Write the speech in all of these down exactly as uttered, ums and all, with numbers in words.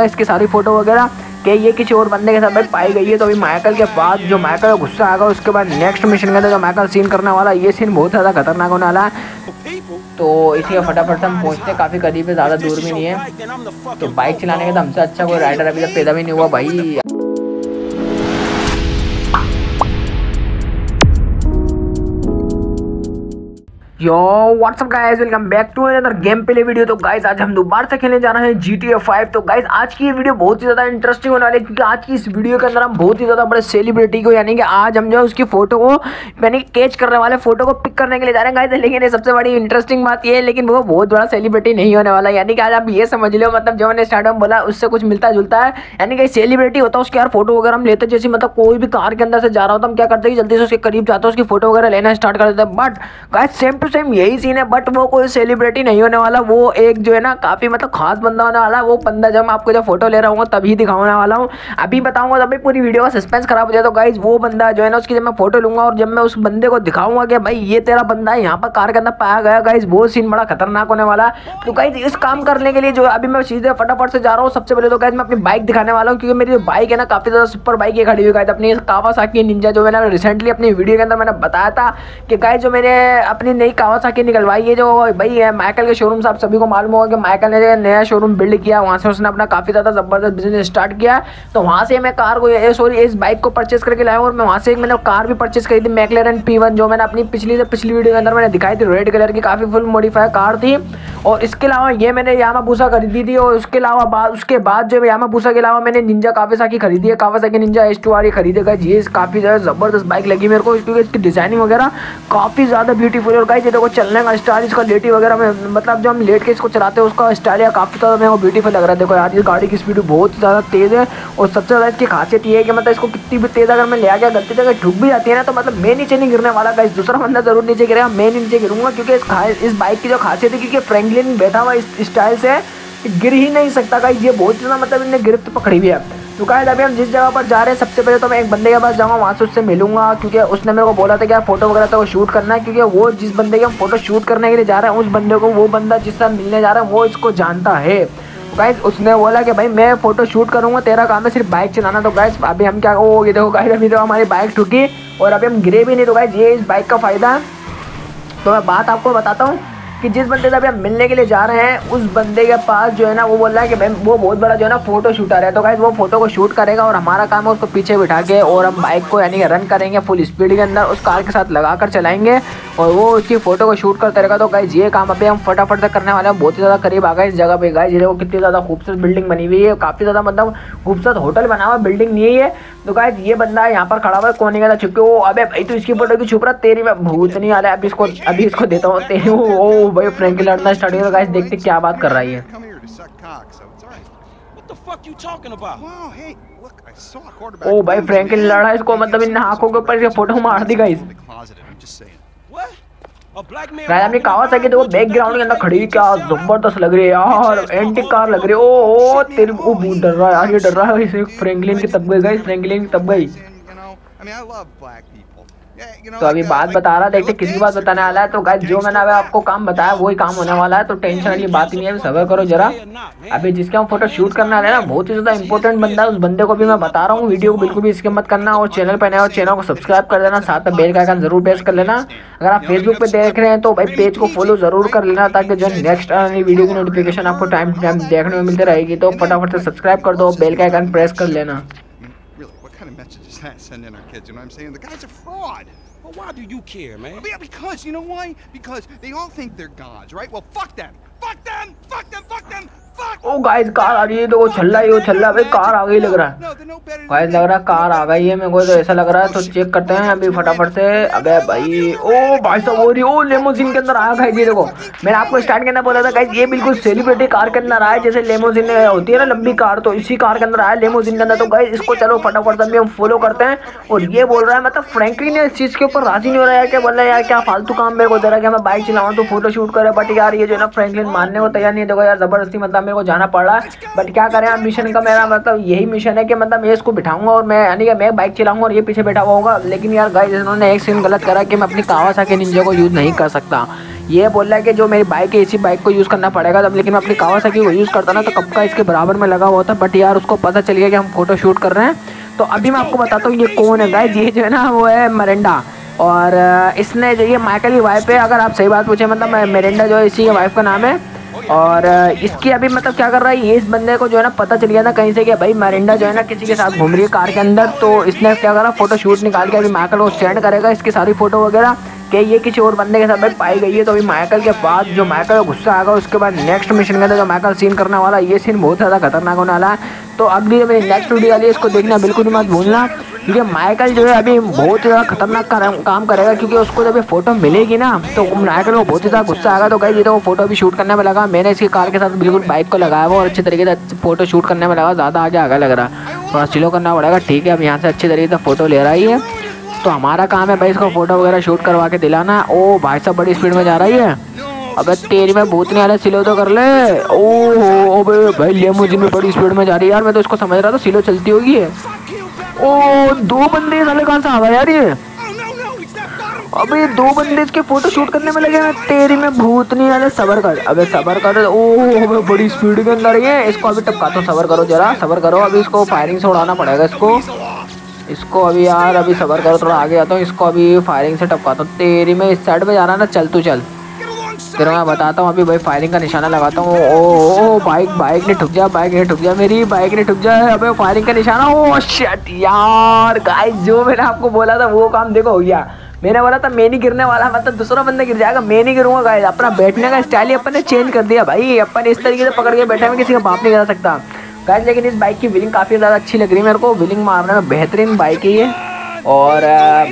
इसकी सारी फोटो वगैरह कि ये किसी और बंदे के साथ पाई गई है। तो अभी माइकल के पास जो माइकल का गुस्सा आएगा उसके बाद नेक्स्ट मिशन के अंदर जो माइकल सीन करने वाला है, ये सीन बहुत ज़्यादा खतरनाक होने वाला है। तो इसलिए फटाफट हम पहुँचते हैं, काफ़ी करीब है, ज़्यादा दूर भी नहीं है। तो बाइक चलाने के तो हमसे अच्छा कोई राइडर अभी तक पैदा भी नहीं हुआ भाई। Yo what's up guys, welcome back to another game play video. तो गाइस आज हम दोबारा से खेलने जाना है जी टी ए फाइव। तो गाइस आज की ये वीडियो बहुत ही ज़्यादा इंटरेस्टिंग होने वाली है, क्योंकि आज की इस वीडियो के अंदर हम बहुत ही ज़्यादा बड़े सेलिब्रिटी को यानी कि आज हम जो है उसकी फोटो को यानी कि कैच करने वाले, फोटो को पिक करने के लिए जा रहे हैं गाइस। लेकिन ये सबसे बड़ी इंटरेस्टिंग बात यह है, लेकिन वो बहुत बड़ा सेलिब्रिटी नहीं होने वाला, यानी कि आज आप ये समझ लो मतलब जो मैंने स्टार्ट में बोला उससे कुछ मिलता जुलता है। यानी कि सेलिब्रिटी होता है उसके यार फोटो वगैरह हम लेते, जैसे मतलब कोई भी कार के अंदर से जा रहा होता हम क्या करते हैं जल्दी से उसके करीब जाते हैं, उसकी फोटो वगैरह लेना स्टार्ट कर देते हैं। बट गाइस सेम सेम यही सीन है, बट वो कोई सेलिब्रिटी नहीं होने वाला, वो एक जो है ना काफी मतलब खास बंदा होने वाला। वो बंदा जब आपको जब फोटो ले रहा हूँ तभी दिखाने वाला हूँ, अभी बताऊंगा तभी पूरी वीडियो का सस्पेंस खराब हो जाए। तो गाइज वो बंदा जो है ना उसकी जब मैं फोटो लूंगा और जब मैं उस बंदे को दिखाऊंगा कि भाई ये तेरा बंदा है यहाँ पर कार के अंदर पाया गया, गाइज वो सीन बड़ा खतरनाक होने वाला। तो गाइज इस काम करने के लिए जो अभी मैं सीधे फटाफट से जा रहा हूँ। सबसे पहले तो गाइज मैं अपनी बाइक दिखाने वाला हूँ, क्योंकि मेरी जो बाइक है ना काफी ज्यादा सुपर बाइक है खड़ी हुई गाइज, अपनी कावासाकी निंजा, जो मैंने रिसेंटली अपनी वीडियो के अंदर मैंने बताया था कि गाइज जो मैंने अपनी नई कावासाकी निकलवाई है जो भाई है माइकल के शोरूम से। आप सभी को मालूम होगा कि माइकल ने जो नया शोरूम बिल्ड किया वहाँ से उसने अपना काफ़ी ज़्यादा ज़बरदस्त बिजनेस स्टार्ट किया। तो वहाँ से मैं कार को सॉरी इस बाइक को परचेस करके लाया हूँ, और मैं वहाँ से एक मैंने कार भी परचेस करी थी मैकलेरन पी वन, जो मैंने अपनी पिछली से पिछली वीडियो के अंदर मैंने दिखाई थी। रेड कलर की काफ़ी फुल मॉडिफाई कार थी, और इसके अलावा ये मैंने यामाबुसा खरीदी थी, और उसके अलावा उसके बाद जो यामाबुसा के अलावा मैंने निंजा कावासाकी खरीदी है, Kawasaki Ninja H two R खरीदे गए। ये काफ़ी ज़्यादा ज़बरदस्त बाइक लगी मेरे को, क्योंकि इसकी डिज़ाइनिंग वगैरह काफ़ी ज़्यादा ब्यूटीफुल। और गाइस ये देखो चलने का स्टाइल इसका, लेटी वगैरह में मतलब जो हम लेट के इसको चलाते हैं उसका स्टाइल या काफ़ी ज़्यादा मेरे को ब्यूटीफुल लग रहा है। देखो यार ये गाड़ी की स्पीड बहुत ज़्यादा तेज़ है, और सबसे ज़्यादा इसकी खासियत ये है कि मतलब इसको कितनी भी तेज़ अगर मैं ले आ गया गलती से अगर ठुक भी जाती है ना तो मतलब मैं नीचे नहीं गिरने वाला गाइस, दूसरा बंदा जरूर नीचे गिरेगा, मैं नीचे गिरूंगा। क्योंकि इस इस बाइक की जो खासियत है क्योंकि फ्रैंकलिन बैठा हुआ इस स्टाइल से गिर ही नहीं सकता गाइस, ये बहुत ज़्यादा मतलब इनने गिरफ्त पकड़ी हुई है। तो गाइस अभी हम जिस जगह पर जा रहे हैं सबसे पहले तो मैं एक बंदे के पास जाऊँगा, वहाँ से उससे मिलूंगा, क्योंकि उसने मेरे को बोला था कि यार फोटो वगैरह तो शूट करना है, क्योंकि वो जिस बंदे के हम फोटो शूट करने के लिए जा रहे हैं उस बंदे को वो बंदा जिससे मिलने जा रहा है वो इसको जानता है। तो गाइस उसने बोला कि भाई मैं फोटो शूट करूँगा, तेरा काम है सिर्फ बाइक चलाना। तो गाइस अभी हम क्या ओ ये देखो गाइस अभी तो हमारी बाइक ठुकी और अभी हम गिरे भी नहीं। तो गाइस ये इस बाइक का फ़ायदा है। तो मैं बात आपको बताता हूँ कि जिस बंदे से अभी हम मिलने के लिए जा रहे हैं उस बंदे के पास जो है ना वो बोल रहा है कि भाई वो बहुत बड़ा जो है ना फोटो शूटर है। तो गाइस वो फोटो को शूट करेगा, और हमारा काम है उसको पीछे बिठा के और हम बाइक को यानी कि रन करेंगे फुल स्पीड के अंदर उस कार के साथ लगा कर चलाएंगे, और वो उसकी फोटो को शूट करता रहेगा। तो गाइस ये काम अभी हम फटाफट से करने वाले हैं। बहुत ही ज़्यादा करीब आ गए इस जगह पर गाइस, ये देखो कितनी ज़्यादा खूबसूरत बिल्डिंग बनी हुई है, काफ़ी ज़्यादा मतलब खूबसूरत होटल बना हुआ बिल्डिंग नहीं है। तो गाइस ये बंदा यहाँ पर खड़ा हुआ है कोने के अंदर छुपके, वो अबे भाई तो इसकी फोटो की छुप रहा तेरी में भूत नहीं आ रहा है, अभी इसको अभी इसको देता हूँ तेरी वो भाई फ्रैंकलिन लड़ना स्टार्ट किया। गाइस देखते क्या बात कर रही है। ओ भाई फ्रैंकलिन लड़ा इसको, मतलब इन आंखों के ऊपर फोटो मार दी गाइस। अपनी कावासाकी देखो बैकग्राउंड के अंदर खड़ी क्या जबरदस्त लग रही है यार, एंटी कार लग रही है। ओ ओ तेरे वो भूत डर रहा है यार, ये डर रहा है फ्रैंकलिन की तब गई गाइस, फ्रैंकलिन की तब गई। तो अभी बात बता रहा, देखते किसकी बात बताने वाला है। तो गाइस जो मैंने अभी आपको काम बताया वही काम होने वाला है, तो टेंशन वाली बात नहीं है, सब्र करो जरा। अभी जिसके हम फोटो शूट करने वाले हैं ना बहुत ही ज़्यादा इंपॉर्टेंट बंदा है, उस बंदे को भी मैं बता रहा हूँ वीडियो को बिल्कुल भी स्किप मत करना, और चैनल पर नए हो चैनल को सब्सक्राइब कर देना, साथ में बेल का आइकन जरूर प्रेस कर लेना। अगर आप फेसबुक पर देख रहे हैं तो भाई पेज को फॉलो जरूर कर लेना, ताकि जो नेक्स्ट आने वीडियो की नोटिफिकेशन आपको टाइम टू टाइम देखने में मिलती रहेगी। तो फटाफट से सब्सक्राइब कर दो, बेल का आइकन प्रेस कर लेना। Messages that send in our kids, you know what I'm saying? The guy's a fraud. Well, why do you care, man? Because you know why? Because they all think they're gods, right? Well, fuck them. Fuck them. Fuck them. Fuck them. Fuck. Oh guys, car आ रही है, तो वो छल्ला ही वो छल्ला भाई car आ गई लग रहा है। गाइस लग रहा है कार आ गई है मेरे को, तो ऐसा लग रहा है। तो चेक करते हैं अभी फटाफट से। अबे भाई ओ भाई साहब हो रही ओ लेमोजिन के अंदर आ गई जी। देखो मैंने आपको स्टार्ट करना बोला था गाइस, ये बिल्कुल सेलिब्रिटी कार के अंदर आया, जैसे लेमोजिन होती है ना लंबी कार, तो इसी कार के अंदर आया लेमोजिन के अंदर। तो गाइस इसको चलो फटाफट से हम फॉलो करते हैं। और ये बोल रहा है मतलब फ्रैंकलिन इस चीज़ के ऊपर राजी नहीं हो रहा है, क्या बोल रहा है यार क्या फालतू काम मेरे को दे रहा है कि मैं बाइक चलाऊँ तो फोटो शूट करे, बट यार ये जो है ना फ्रैंकलिन मानने को तैयार नहीं। देखो यार ज़बरदस्ती मतलब मेरे को जाना पड़ रहा है, बट क्या करें हम, मिशन का मेरा मतलब यही मिशन है कि मतलब मैं इसको बिठाऊंगा और मैं यानी कि मैं बाइक चलाऊंगा और ये पीछे बैठा हुआ होगा। लेकिन यार गाइस इन्होंने एक सीन गलत करा कि मैं अपनी कावासाकी निंजा को यूज़ नहीं कर सकता, ये बोल रहा है कि जो मेरी बाइक है इसी बाइक को यूज़ करना पड़ेगा तब, लेकिन मैं अपनी कावासाकी को यूज़ करता ना तो कब का इसके बराबर में लगा हुआ था। बट यार उसको पता चल गया कि हम फोटो शूट कर रहे हैं। तो अभी मैं आपको बताता हूँ ये कौन है गाइस। ये जो है ना वो है मिरिंडा, और इसने जो ये माइकल की वाइफ है, अगर आप सही बात पूछे मतलब मिरिंडा जो है इसी वाइफ का नाम है। और इसकी अभी मतलब क्या कर रहा है, ये इस बंदे को जो है ना पता चल गया ना कहीं से कि भाई मिरिंडा जो है ना किसी के साथ घूम रही है कार के अंदर। तो इसने क्या करा, फोटो शूट निकाल के अभी माइकल को सेंड करेगा इसकी सारी फ़ोटो वगैरह कि ये किसी और बंदे के साथ भाई पाई गई है। तो अभी माइकल के बाद जो माइकल का गुस्सा आएगा उसके बाद नेक्स्ट मिशन के अंदर जो माइकल सीन करने वाला, ये सीन बहुत ज़्यादा खतरनाक होने वाला है। तो अगली जो मेरी नेक्स्ट वीडियो वाली है इसको देखना बिल्कुल मत भूलना, क्योंकि माइकल जो है अभी बहुत ज़्यादा खतरनाक काम करेगा, क्योंकि उसको जब ये फोटो मिलेगी ना तो माइकल को बहुत ज़्यादा गुस्सा आएगा। तो गाइस ये तो वो फोटो भी शूट करने में लगा, मैंने इसकी कार के साथ बिल्कुल बाइक को लगाया हुआ और अच्छे तरीके से फोटो शूट करने में लगा। ज़्यादा आगे आगे लग रहा, थोड़ा स्लो करना पड़ेगा। ठीक है, अब यहाँ से अच्छे तरीके से फ़ोटो ले रहा है, तो हमारा काम है भाई इसको फोटो वगैरह शूट करवा के दिलाना। ओ भाई साहब बड़ी स्पीड में जा रही है, अबे तेरी में भूतने वाला, सिलो तो कर ले। ओहो अबे भाई लेमोजिन में बड़ी स्पीड में जा रही है यार, मैं तो इसको समझ रहा था सिलो चलती होगी। ओ दो बंदे साले कहाँ से आ गए यार ये, अबे दो बंदे इसके फोटो शूट करने में लगे हैं। तेरी में भूतने वाले, सबर कर अबे सबर कर। ओह अबे बड़ी स्पीड के अंदर ये, इसको अभी टपकाता हूँ, सबर करो जरा सबर करो। अभी इसको फायरिंग से उड़ाना पड़ेगा इसको इसको अभी यार अभी सबर करो, थोड़ा आगे आता हूँ, इसको अभी फायरिंग से टपकाता हूँ। तेरी में इस साइड पे जा रहा है ना, चल तू चल, तेरे मैं बताता हूँ अभी भाई फायरिंग का निशाना लगाता हूँ। ओ बाइक बाइक ने ठुक जा, बाइक ने ठुक जा, मेरी बाइक ने ठुक जा। अबे फायरिंग का निशाना, ओ शिट यार। गाइस जो मैंने आपको बोला था वो काम देखो हो गया। मैंने बोला था मैं नहीं गिरने वाला, मतलब दूसरा बंदा गिर जाएगा, मैं नहीं गिरूंगा। गाइस अपना बैठने का स्टाइल ही अपन ने चेंज कर दिया भाई, अपन इस तरीके से पकड़ के बैठा में किसी का बाप नहीं गिरा सकता गाइस। लेकिन इस बाइक की व्हीलिंग काफ़ी ज़्यादा अच्छी लग रही है मेरे को, व्हीलिंग मारने में बेहतरीन बाइक है ये। और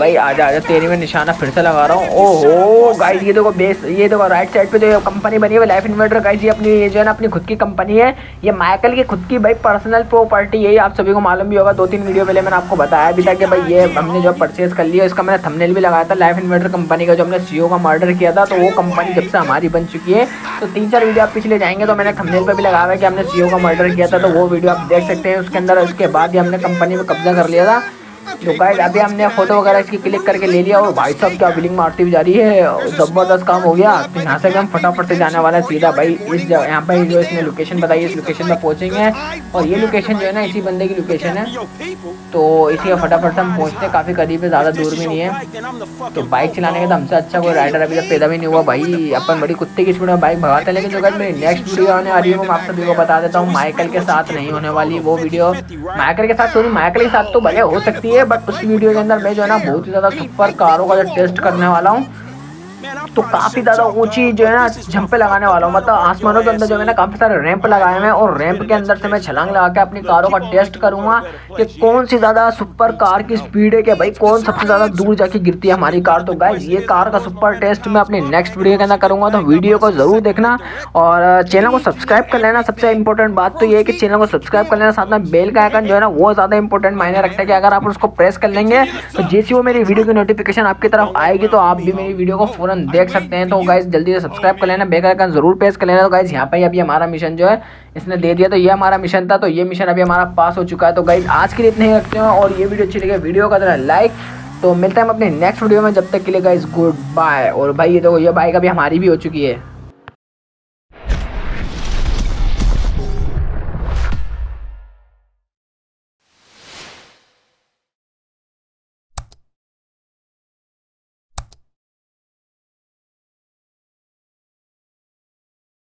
भाई आजा आजा, तेरी में निशाना फिर से लगा रहा हूँ। ओहो गाइस ये देखो बेस, ये देखो राइट साइड पे जो कंपनी बनी है लाइफ इन्वर्टर। गाइस ये अपनी ये जो है ना अपनी खुद की कंपनी है, ये माइकल की खुद की भाई पर्सनल प्रॉपर्टी है। आप सभी को मालूम भी होगा, दो तीन वीडियो पहले मैंने आपको बताया भी था कि भाई ये हमने जो परचेज़ कर लिया, इसका मैंने थंबनेल भी लगाया था। लाइफ इन्वर्टर कंपनी का जो हमने सी ई ओ का मर्डर किया था, तो वो कंपनी जब से हमारी बन चुकी है। तो तीन चार वीडियो आप पिछले जाएंगे तो मैंने थंबनेल पर भी लगाया है कि हमने सी ई ओ का मर्डर किया था, तो वो वीडियो आप देख सकते हैं उसके अंदर। उसके बाद ही हमने कंपनी पर कब्जा कर लिया था। तो गाइस अभी हमने फ़ोटो वगैरह इसकी क्लिक करके ले लिया, और भाई साहब क्या बिलिंग मारती हुई जा रही है, ज़बरदस्त काम हो गया। तो यहाँ से हम फटाफट से जाने वाला है सीधा भाई इस जगह, यहाँ पर जो इसने लोकेशन बताई इस लोकेशन पर पहुँचेंगे, और ये लोकेशन जो है ना इसी बंदे की लोकेशन है। तो इसी फटाफट से हम पहुँचते हैं, काफ़ी करीब है, ज़्यादा दूर भी नहीं है। तो बाइक चलाने के तो हमसे अच्छा कोई राइडर अभी तक पैदा भी नहीं हुआ भाई, अपन बड़ी कुत्ते की स्पीड में बाइक भगाते हैं। लेकिन जो गाइस मेरी नेक्स्ट वीडियो आने आ रही है वो मैं आप सभी को बता देता हूँ, माइकल के साथ नहीं होने वाली वो वीडियो। माइकल के साथ सॉरी, माइकल के साथ तो भले हो सकती है, बट उस वीडियो के अंदर मैं जो है ना बहुत ही ज़्यादा सुपर कारों का जो टेस्ट करने वाला हूँ, तो काफ़ी ज़्यादा ऊंची जो है ना जंपे लगाने वाला हूँ। मतलब आसमानों के अंदर जो है ना काफ़ी सारे रैंप लगाए हुए हैं, और रैंप के अंदर से मैं छलांग लगा के अपनी कारों का टेस्ट करूँगा कि कौन सी ज़्यादा सुपर कार की स्पीड है, कि भाई कौन सबसे ज़्यादा दूर जाके गिरती है हमारी कार। तो गाइस ये कार का सुपर टेस्ट मैं अपनी नेक्स्ट वीडियो के अंदर करूँगा, तो वीडियो को ज़रूर देखना और चैनल को सब्सक्राइब कर लेना। सबसे इंपॉर्टेंट बात तो ये है कि चैनल को सब्सक्राइब कर लेना, साथ में बेल का आइकन जो है ना वो ज़्यादा इंपॉर्टेंट मायने रखता है कि अगर आप उसको प्रेस कर लेंगे तो जैसी वो मेरी वीडियो की नोटिफिकेशन आपकी तरफ आएगी तो आप भी मेरी वीडियो को तुरंत देख सकते हैं। तो गाइस जल्दी से सब्सक्राइब कर लेना, बेल आइकन जरूर प्रेस कर लेना। तो गाइस यहाँ पे ही अभी हमारा मिशन जो है इसने दे दिया, तो ये हमारा मिशन था, तो ये मिशन अभी हमारा पास हो चुका है। तो गाइस आज के लिए इतने ही रखते हैं, और ये वीडियो अच्छी लगे वीडियो का जरा लाइक। तो मिलते हैं हम अपने नेक्स्ट वीडियो में, जब तक के लिए गाइस गुड बाय। और भाई ये देखो ये बाइक अभी हमारी भी हो चुकी है।